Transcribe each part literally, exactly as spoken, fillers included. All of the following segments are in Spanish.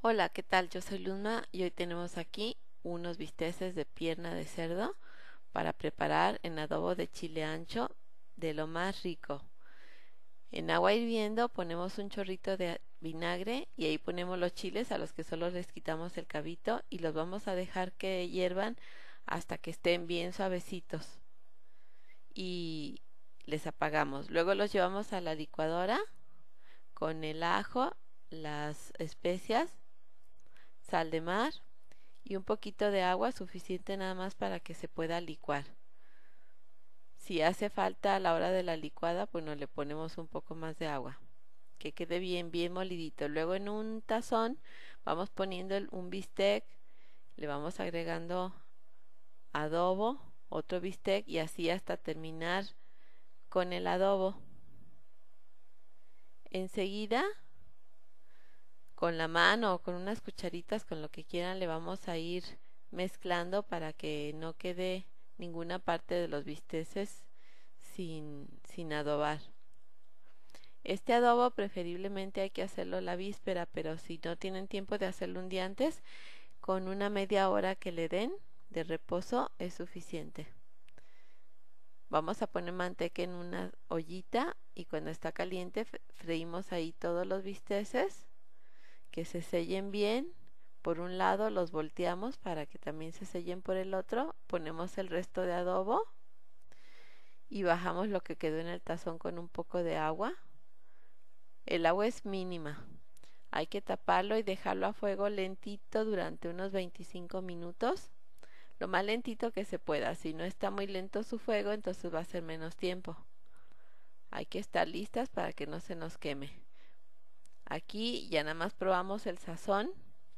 Hola, ¿qué tal? Yo soy Luzma y hoy tenemos aquí unos bisteces de pierna de cerdo para preparar en adobo de chile ancho, de lo más rico. En agua hirviendo ponemos un chorrito de vinagre y ahí ponemos los chiles, a los que solo les quitamos el cabito, y los vamos a dejar que hiervan hasta que estén bien suavecitos y les apagamos. Luego los llevamos a la licuadora con el ajo, las especias, sal de mar y un poquito de agua, suficiente nada más para que se pueda licuar. Si hace falta a la hora de la licuada, pues nos le ponemos un poco más de agua, que quede bien bien molidito. Luego en un tazón vamos poniendo un bistec, le vamos agregando adobo, otro bistec, y así hasta terminar con el adobo. Enseguida, con la mano o con unas cucharitas, con lo que quieran, le vamos a ir mezclando para que no quede ninguna parte de los bisteces sin, sin adobar. Este adobo preferiblemente hay que hacerlo la víspera, pero si no tienen tiempo de hacerlo un día antes, con una media hora que le den de reposo es suficiente. Vamos a poner manteca en una ollita y cuando está caliente freímos ahí todos los bisteces, que se sellen bien por un lado, los volteamos para que también se sellen por el otro, ponemos el resto de adobo y bajamos lo que quedó en el tazón con un poco de agua. El agua es mínima, hay que taparlo y dejarlo a fuego lentito durante unos veinticinco minutos, lo más lentito que se pueda. Si no está muy lento su fuego, entonces va a ser menos tiempo. Hay que estar listas para que no se nos queme. Aquí ya nada más probamos el sazón,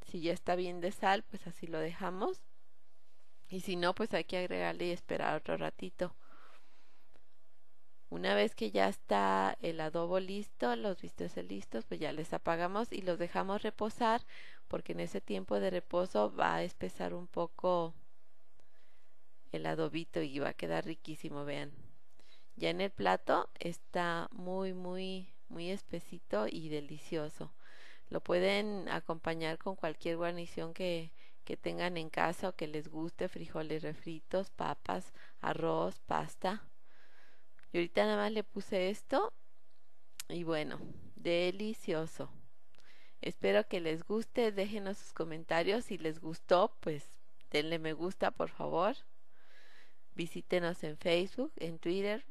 si ya está bien de sal, pues así lo dejamos, y si no, pues hay que agregarle y esperar otro ratito. Una vez que ya está el adobo listo, los bisteces listos, pues ya les apagamos y los dejamos reposar, porque en ese tiempo de reposo va a espesar un poco el adobito y va a quedar riquísimo, vean. Ya en el plato está muy muy muy espesito y delicioso. Lo pueden acompañar con cualquier guarnición que, que tengan en casa o que les guste: frijoles refritos, papas, arroz, pasta. Y ahorita nada más le puse esto y bueno, delicioso. Espero que les guste, déjenos sus comentarios. Si les gustó, pues denle me gusta, por favor. Visítenos en Facebook, en Twitter,